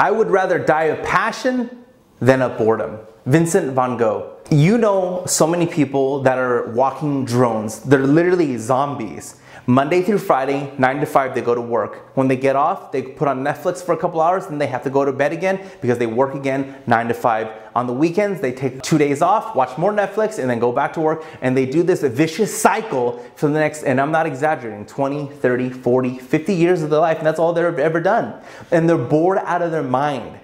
I would rather die of passion than of boredom. Vincent Van Gogh. You know so many people that are walking drones. They're literally zombies. Monday through Friday, 9 to 5, they go to work. When they get off, they put on Netflix for a couple hours, then they have to go to bed again because they work again 9 to 5. On the weekends, they take 2 days off, watch more Netflix, and then go back to work. And they do this vicious cycle for the next, and I'm not exaggerating, 20, 30, 40, 50 years of their life, and that's all they've ever done. And they're bored out of their mind.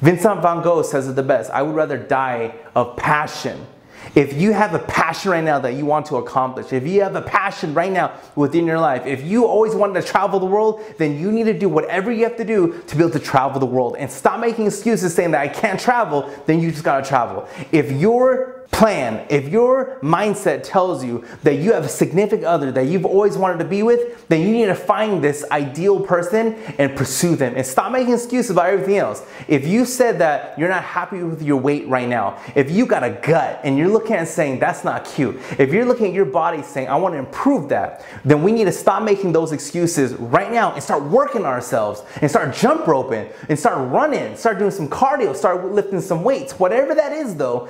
Vincent Van Gogh says it the best. I would rather die of passion. If you have a passion right now that you want to accomplish, if you have a passion right now within your life, if you always wanted to travel the world, then you need to do whatever you have to do to be able to travel the world. And stop making excuses saying that I can't travel, then you just gotta travel. If your plan, if your mindset tells you that you have a significant other that you've always wanted to be with, then you need to find this ideal person and pursue them. And stop making excuses about everything else. If you said that you're not happy with your weight right now, if you got a gut and you're looking at saying that's not cute, if you're looking at your body saying I want to improve that, then we need to stop making those excuses right now and start working on ourselves and start jump roping and start running, start doing some cardio, start lifting some weights, whatever that is though.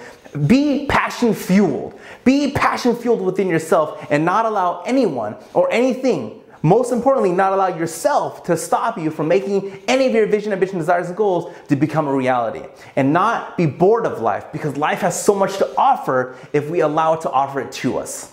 Be passion fueled. Be passion fueled within yourself and not allow anyone or anything, most importantly, not allow yourself to stop you from making any of your vision, ambition, desires, and goals to become a reality. And not be bored of life, because life has so much to offer if we allow it to offer it to us.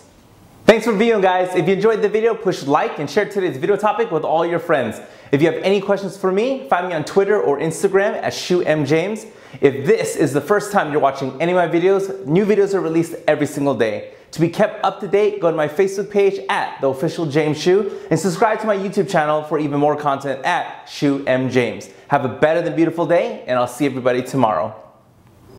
Thanks for viewing, guys. If you enjoyed the video, push like and share today's video topic with all your friends. If you have any questions for me, find me on Twitter or Instagram at ShuMJames. If this is the first time you're watching any of my videos, new videos are released every single day. To be kept up to date, go to my Facebook page at The Official James Hsu and subscribe to my YouTube channel for even more content at ShuMJames. Have a better than beautiful day, and I'll see everybody tomorrow.